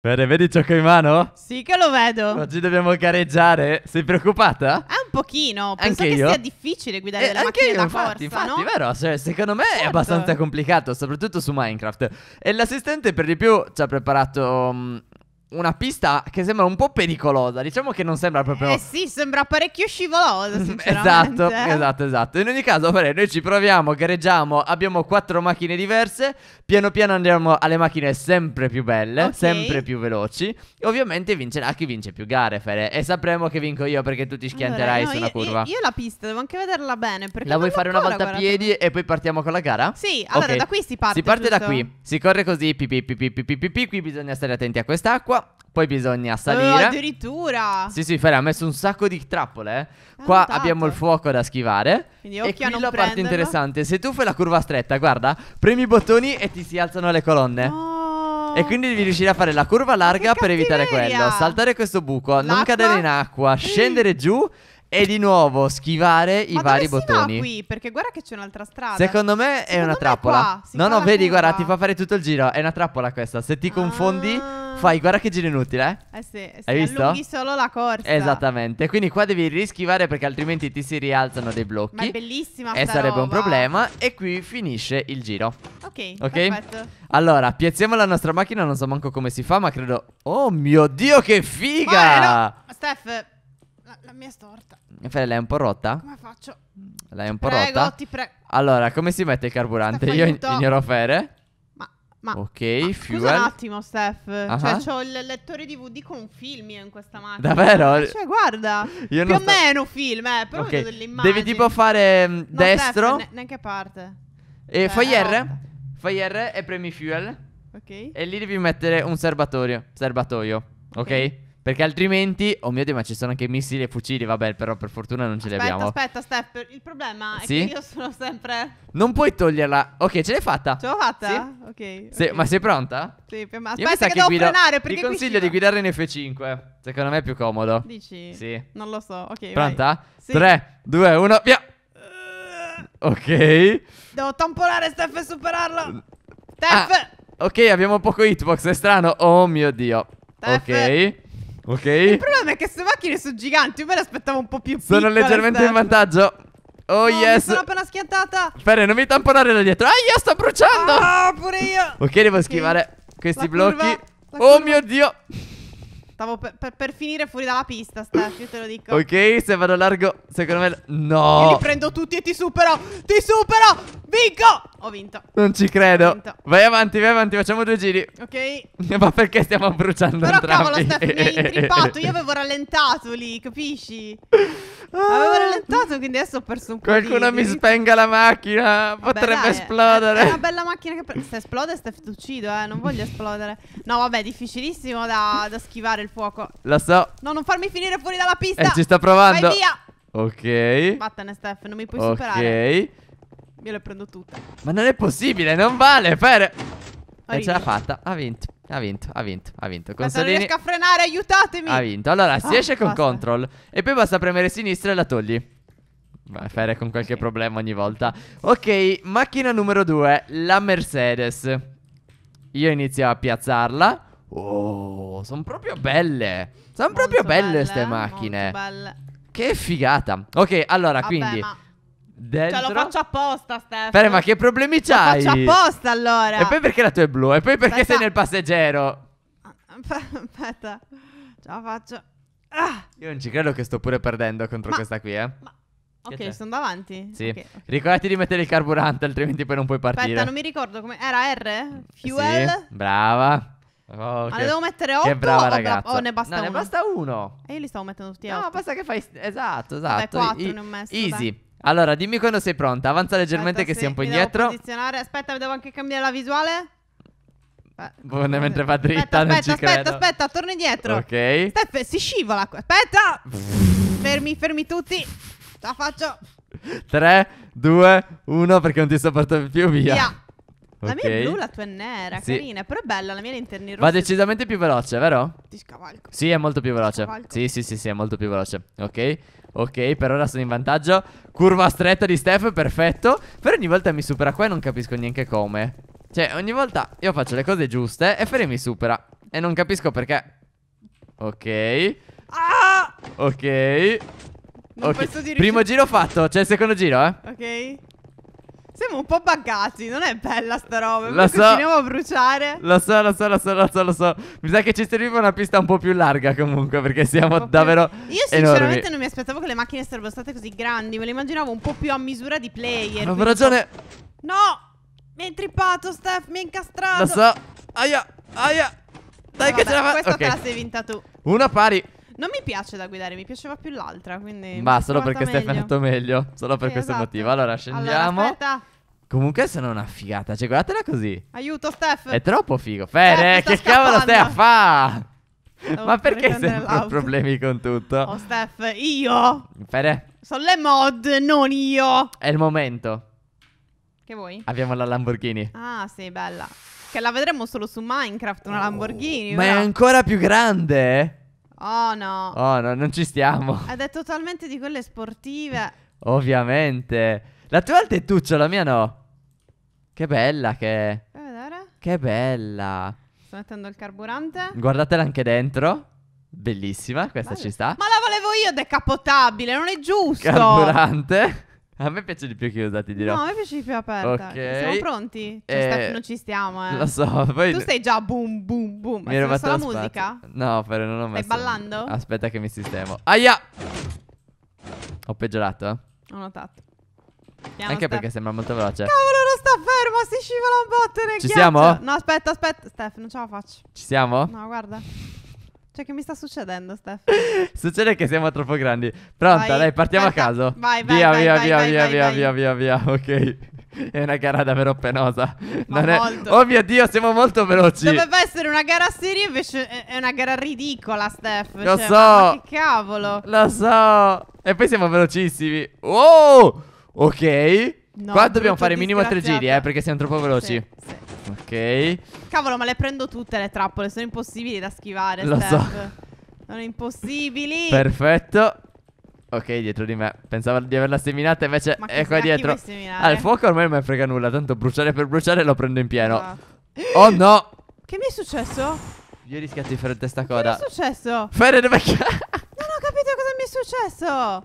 Phere, vedi ciò che ho in mano? Sì che lo vedo. Oggi dobbiamo gareggiare. Sei preoccupata? Un pochino. Penso anche che sia difficile guidare la macchina da corsa, infatti, no? Vero? Cioè, secondo me certo. È abbastanza complicato, soprattutto su Minecraft. E l'assistente per di più ci ha preparato una pista che sembra un po' pericolosa. Diciamo che non sembra proprio... Eh sì, sembra parecchio scivolosa, sinceramente. Esatto. In ogni caso, Phere, noi ci proviamo, gareggiamo. Abbiamo 4 macchine diverse. Piano piano andiamo alle macchine sempre più belle, sempre più veloci. E ovviamente vincerà chi vince più gare, Phere. E sapremo che vinco io perché tu ti schianterai su una curva. Io la pista devo anche vederla bene. La vuoi fare una volta a piedi e poi partiamo con la gara? Sì, allora da qui si parte. Si parte da qui. Si corre così, qui bisogna stare attenti a quest'acqua. Poi bisogna salire. Addirittura. Sì, Phere ha messo un sacco di trappole. Qua abbiamo il fuoco da schivare. Quindi occhio a non prenderlo. E qui la parte interessante. Se tu fai la curva stretta, guarda, premi i bottoni e ti si alzano le colonne. E quindi devi riuscire a fare la curva larga per evitare quello. Saltare questo buco, non cadere in acqua, scendere giù e di nuovo schivare i vari bottoni. Ma qui? Perché guarda che c'è un'altra strada. Secondo me è una trappola. No, vedi, guarda, ti fa fare tutto il giro. È una trappola questa. Se ti confondi... Fai, guarda che giro inutile, eh? Sì, hai visto? Allunghi solo la corsa. Esattamente, quindi qua devi rischivare perché altrimenti ti si rialzano dei blocchi. Ma è bellissima sta roba. E sarebbe un problema. E qui finisce il giro. Ok, perfetto. Allora, piazziamo la nostra macchina, non so manco come si fa, ma credo... Oh mio Dio, che figa! Oh, no. Stef, la mia è storta. Phere, l'hai un po' rotta? Come faccio? L'hai un po' rotta? Prego. Allora, come si mette il carburante? Stef, io ignoro Phere. Ok, fuel. Scusa un attimo, Stef. Cioè, c'ho il lettore DVD con film io in questa macchina. Davvero? Cioè, guarda, io più o meno film, però vedo delle immagini. Devi tipo fare destro. Stef, neanche parte. E fai R. Fai R e premi fuel. Ok. E lì devi mettere un serbatoio. Ok? Perché altrimenti, oh mio Dio, ma ci sono anche missili e fucili, vabbè, però per fortuna non ce li abbiamo. Aspetta, Stef, il problema è che io sono sempre... Non puoi toglierla. Ok, ce l'hai fatta. Ce l'ho fatta? Sì. Ok. Ma sei pronta? Sì, ma aspetta che devo frenare perché... Ti consiglio di guidare in F5, secondo me è più comodo. Dici? Sì. Non lo so, ok. Pronta? Sì. 3, 2, 1, via! Ok. Devo tamponare Stef e superarlo. Stef! Ok, abbiamo poco hitbox, è strano. Oh mio Dio. Stef. Ok. Il problema è che queste macchine sono giganti. Io me le aspettavo un po' più piccole. Sono leggermente in vantaggio. Oh yes, mi sono appena schiantata. Phere, non mi tamponare da dietro. Io sto bruciando. Pure io. Ok, devo schivare questi blocchi. Oh mio Dio. Stavo per finire fuori dalla pista, Stef, io te lo dico. Ok, se vado largo, secondo me... No, io li prendo tutti e ti supero. Vinco. Ho vinto. Non ci credo. Vai avanti, facciamo 2 giri. Ok. Ma perché stiamo bruciando entrambi? Però cavolo, Stef, mi hai intrippato. Io avevo rallentato lì, capisci? Avevo rallentato, quindi adesso ho perso un po'. Qualcuno mi spenga la macchina. Vabbè, potrebbe esplodere. È una bella macchina che... Se esplode, Stef, ti uccido, non voglio esplodere. No, vabbè, difficilissimo da schivare il fuoco. Lo so. No, non farmi finire fuori dalla pista. Ci sta provando. Vai via. Ok. Vattene, Stef, non mi puoi superare. Ok. Io le prendo tutte. Ma non è possibile, non vale, Phere. E ce l'ha fatta, ha vinto. Aspetta, non riesco a frenare, aiutatemi. Ha vinto, allora si esce con control e poi basta premere sinistra e la togli. Vai, Phere con qualche problema ogni volta. Ok, macchina numero 2, la Mercedes. Io inizio a piazzarla. Oh, sono proprio belle. Sono proprio belle queste macchine. Che figata. Ok, allora quindi dentro. Cioè lo faccio apposta, Stef. Phere, ma che problemi c'hai? Lo faccio apposta allora. E poi perché la tua è blu? E poi perché sei nel passeggero? Aspetta, ce la faccio. Io non ci credo che sto pure perdendo contro questa qui, Ok, sono davanti. Sì. Okay. Ricordati di mettere il carburante, altrimenti poi non puoi partire. Aspetta, non mi ricordo come era. R? Fuel? Sì, brava. Ma ne devo mettere 8? Che brava ragazza. Ne basta uno? Ne basta uno. E io li stavo mettendo tutti 8. No, basta che fai... Esatto. Vabbè, 4 ne ho messo. Easy. Allora, dimmi quando sei pronta. Avanza leggermente che sia un po' indietro. Devo posizionare. Aspetta, devo anche cambiare la visuale. Mentre va dritta, non ci credo. Aspetta, torno indietro. Ok. Stef, si scivola qua. Aspetta. Fermi tutti. Ce la faccio. 3, 2, 1, perché non ti sopporto più, via. La mia è blu, la tua è nera, carina, però è bella, la mia è interni rossa. Va decisamente più veloce, vero? Ti scavalco. Sì, è molto più veloce. Sì, è molto più veloce. Ok, per ora sono in vantaggio. Curva stretta di Stef, perfetto. Però ogni volta mi supera qua e non capisco neanche come. Cioè, ogni volta io faccio le cose giuste e Phere mi supera. E non capisco perché. Ok. Ah! Ok. Non posso dire. Primo giro fatto, c'è il secondo giro, eh. Ok. Siamo un po' buggati, non è bella sta roba. Lo so. Continuiamo a bruciare. Lo so. Mi sa che ci serviva una pista un po' più larga comunque, perché siamo davvero enormi. Io sinceramente non mi aspettavo che le macchine sarebbero state così grandi. Me le immaginavo un po' più a misura di player. Avevo ragione. No, mi hai trippato, Stef, mi hai incastrato. Lo so. Aia, aia. Dai, che ce la fa. Questa te la sei vinta tu. Una pari. Non mi piace da guidare, mi piaceva più l'altra, quindi... Ma solo perché Stef è andato meglio, solo per questo motivo. Allora, scendiamo. Aspetta. Comunque sono una figata, cioè guardatela così. Aiuto, Stef. È troppo figo. Phere, che cavolo stai a fa? Ma perché sempre problemi con tutto? Oh, Stef, io... Phere. Sono le mod, non io. È il momento. Che vuoi? Abbiamo la Lamborghini. Ah, sì, bella. Che la vedremo solo su Minecraft, una Lamborghini. Ma è ancora più grande? Oh no. Oh no, non ci stiamo. Ed è totalmente di quelle sportive. Ovviamente. La tua alta è tuccio, la mia no. Che bella che è. Vuoi vedere? Che bella. Sto mettendo il carburante. Guardatela anche dentro. Bellissima, questa ci sta. Ma la volevo io, decapotabile, non è giusto. Carburante. A me piace di più chiusa, ti dirò. No, a me piace di più aperta. Okay. Siamo pronti? Cioè, Stef, non ci stiamo, eh. Lo so. Poi... Tu stai già boom, boom, boom. Mi hai messo la musica? No, però non ho messo. Stai ballando? Aspetta che mi sistemo. Aia! Ho peggiorato, eh. Ho notato. Andiamo, anche Stef, perché sembra molto veloce. Cavolo, non sta fermo, si scivola un botte nel ghiaccio. Ci siamo? No, aspetta, aspetta. Stef, non ce la faccio. Ci siamo? No, guarda. Cioè, che mi sta succedendo, Stef? Succede che siamo troppo grandi. Pronta, vai, dai, partiamo a caso. Vai, vai, via, vai, via, vai, via, vai, via, vai, via, vai, via, via, via, via, ok. È una gara davvero penosa. Non è... Oh mio Dio, siamo molto veloci. Doveva essere una gara seria, invece è una gara ridicola, Stef. Lo so. Ma che cavolo. Lo so. E poi siamo velocissimi. Oh, ok. No, qua dobbiamo fare minimo 3 giri, perché siamo troppo veloci. Sì, sì. Ok. Cavolo, ma le prendo tutte le trappole. Sono impossibili da schivare. Lo so. Sono impossibili. Perfetto. Ok, dietro di me. Pensavo di averla seminata, invece è qua dietro. Il fuoco ormai non mi frega nulla. Tanto bruciare per bruciare lo prendo in pieno. Oh no. Che mi è successo? Io ho rischiato di fare testa coda. Che mi è successo? Phere, dove cazzo? Successo?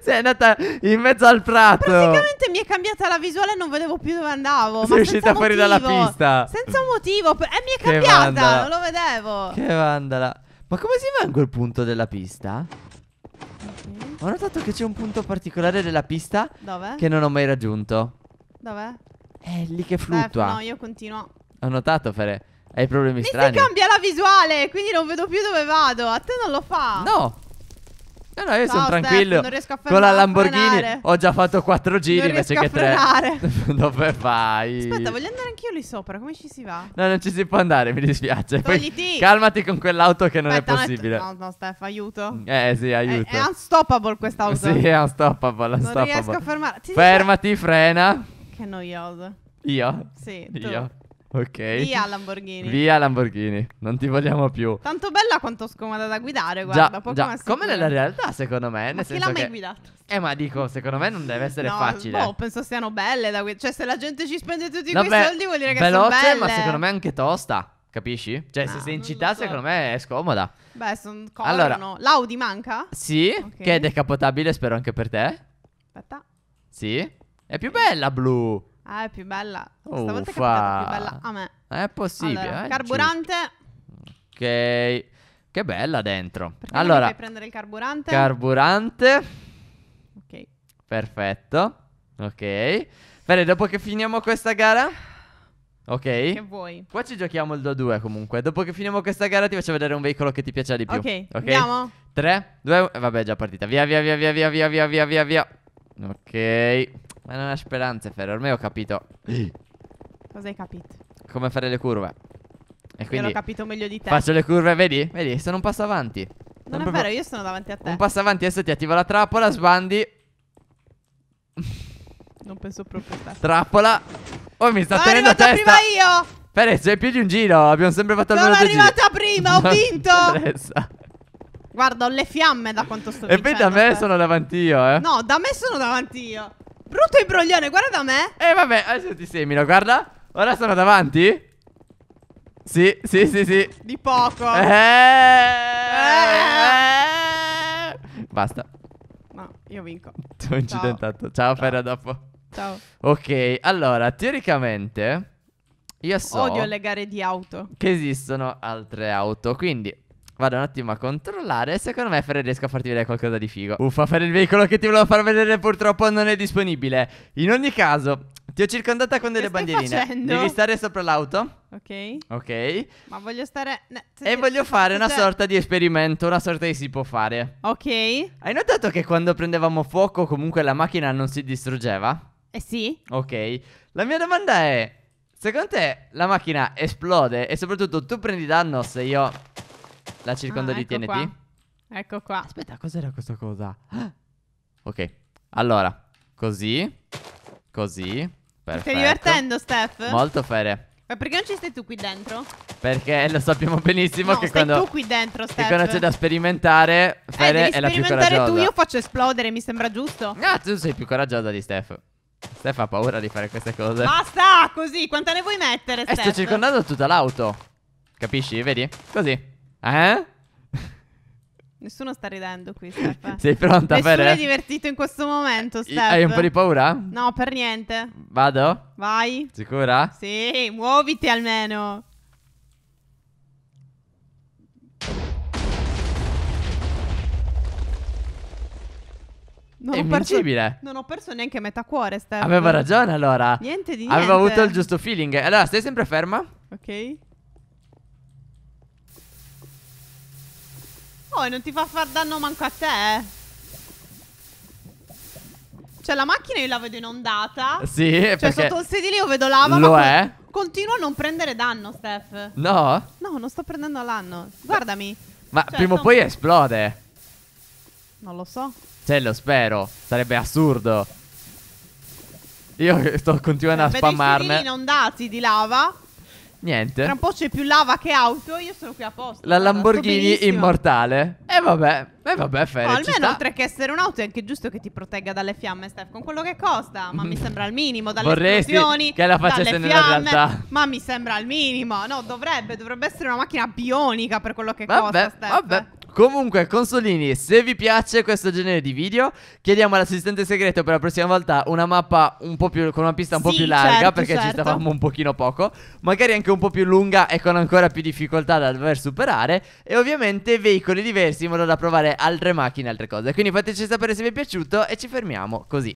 Sei andata in mezzo al prato. Praticamente mi è cambiata la visuale e non vedevo più dove andavo. Sei uscita fuori dalla pista. Senza motivo. E mi è cambiata. Non lo vedevo. Che vandala. Ma come si va in quel punto della pista? Okay. Ho notato che c'è un punto particolare della pista. Dove? Che non ho mai raggiunto. Dov'è? È lì che fluttua. No, io continuo. Ho notato, Phere. Hai problemi strani. Mi si cambia la visuale, quindi non vedo più dove vado. A te non lo fa. No. No, io sono tranquillo. Non riesco a frenare. Con la Lamborghini ho già fatto 4 giri invece che 3. Dove vai? Aspetta, voglio andare anch'io lì sopra. Come ci si va? No, non ci si può andare, mi dispiace. Togliti. Calmati con quell'auto che non è possibile. No, no, Stef, aiuto. Sì, aiuto. È unstoppable quest'auto. Sì, è unstoppable. Non riesco a fermare. Fermati, frena. Che noioso. Io? Sì, tu. Io. Ok. Via Lamborghini. Via Lamborghini. Non ti vogliamo più. Tanto bella quanto scomoda da guidare. Guarda, già, già. Come nella realtà, secondo me. Ma chi l'ha mai guidato? Ma dico, secondo me non deve essere facile. No, penso siano belle da guidare. Cioè, se la gente ci spende tutti quei soldi, vuol dire che sono belle. Veloce, ma secondo me anche tosta. Capisci? Cioè, se sei in città, secondo me è scomoda. Beh, sono corno. Allora, l'Audi manca? Sì, che è decapotabile, spero anche per te. Aspetta. Sì. È più bella blu. Ah, è più bella. Stavolta è capitata più bella a me. È possibile. Allora, carburante. Ok. Che bella dentro. Perché allora fai prendere il carburante? Carburante. Ok. Perfetto. Ok. Bene, dopo che finiamo questa gara. Ok. Che vuoi? Qua ci giochiamo il 2-2 comunque. Dopo che finiamo questa gara ti faccio vedere un veicolo che ti piace di più. Ok. Andiamo. 3, 2, vabbè, già partita. Via, via, via, via, via, via, via, via, via. Ok. Ma non ha speranze, Phere, ormai ho capito. Cosa hai capito? Come fare le curve. E quindi l'ho capito meglio di te. Faccio le curve, vedi? Vedi, sono un passo avanti. Non è vero, io sono davanti a te. Un passo avanti, adesso ti attivo la trappola, sbandi. Non penso proprio a te. Trappola. Oh, mi sta tenendo testa. Sono arrivata prima io. Phere, c'è più di un giro, abbiamo sempre fatto almeno 2 giri. Sono arrivata prima, ho vinto. Guarda, ho le fiamme da quanto sto vincendo. E poi da me sono davanti io, eh. No, da me sono davanti io. Brutto imbroglione, guarda da me. Vabbè, adesso ti semino, guarda. Ora sono davanti. Sì. Di poco. Basta. No, io vinco. Non ci tentato. Ciao, Phere, dopo. Ciao. Ok, allora, teoricamente io so... Odio le gare di auto. Che esistono altre auto, quindi vado un attimo a controllare. Secondo me Phere riesco a farti vedere qualcosa di figo. Uffa, Phere, il veicolo che ti volevo far vedere purtroppo non è disponibile. In ogni caso, ti ho circondata con delle bandierine. Facendo? Devi stare sopra l'auto. Ok. Ok. Ma voglio stare... E voglio fare una sorta di esperimento, una sorta che si può fare. Ok. Hai notato che quando prendevamo fuoco comunque la macchina non si distruggeva? Eh sì. Ok. La mia domanda è, secondo te la macchina esplode e soprattutto tu prendi danno se io... La circonda di TNT qua. Ecco qua. Aspetta, cos'era questa cosa? Ok, allora, così, così. Perfetto. Stai divertendo, Stef? Molto, Phere. Ma perché non ci stai tu qui dentro? Perché lo sappiamo benissimo, no, che stai quando tu qui dentro, Stef. Che quando c'è da sperimentare, Phere è la più coraggiosa. Sperimentare tu, io faccio esplodere, mi sembra giusto. No, tu sei più coraggiosa di Stef. Stef ha paura di fare queste cose. Basta, così, quanta ne vuoi mettere, Stef? Sto circondando tutta l'auto. Capisci, vedi? Così. Eh? Nessuno sta ridendo qui, Stef. Sei pronta, Phere? Nessuno è divertito in questo momento, Stef. Hai un po' di paura? No, per niente. Vado? Vai. Sicura? Sì, muoviti almeno. Non è invincibile. Non ho perso neanche metà cuore, Stef. Aveva ragione, allora. Niente di niente. Aveva avuto il giusto feeling. Allora, stai sempre ferma. Ok. Oh, e non ti fa far danno manco a te. Cioè la macchina io la vedo inondata. Sì, cioè perché sotto il sedile io vedo lava. Lo ma è? Continuo a non prendere danno, Stef. No? No, non sto prendendo danno. Guardami. Ma cioè, prima o poi esplode. Non lo so. Cioè lo spero. Sarebbe assurdo. Io sto continuando a spammarne. Vedo i sedili inondati di lava. Niente. Tra un po' c'è più lava che auto. Io sono qui apposta. La Lamborghini immortale. E vabbè, Phere, no, almeno oltre che essere un'auto è anche giusto che ti protegga dalle fiamme, Stef. Con quello che costa. Ma mi sembra al minimo. Dalle esplosioni, che la facesse nella realtà. Ma mi sembra al minimo. No, dovrebbe essere una macchina bionica per quello che costa, Stef. Vabbè. Comunque, consolini, se vi piace questo genere di video, chiediamo all'assistente segreto per la prossima volta una mappa un po' più, con una pista un po' più larga, perché ci stavamo un pochino poco. Magari anche un po' più lunga e con ancora più difficoltà da dover superare. E ovviamente veicoli diversi in modo da provare altre macchine, altre cose. Quindi fateci sapere se vi è piaciuto e ci fermiamo così.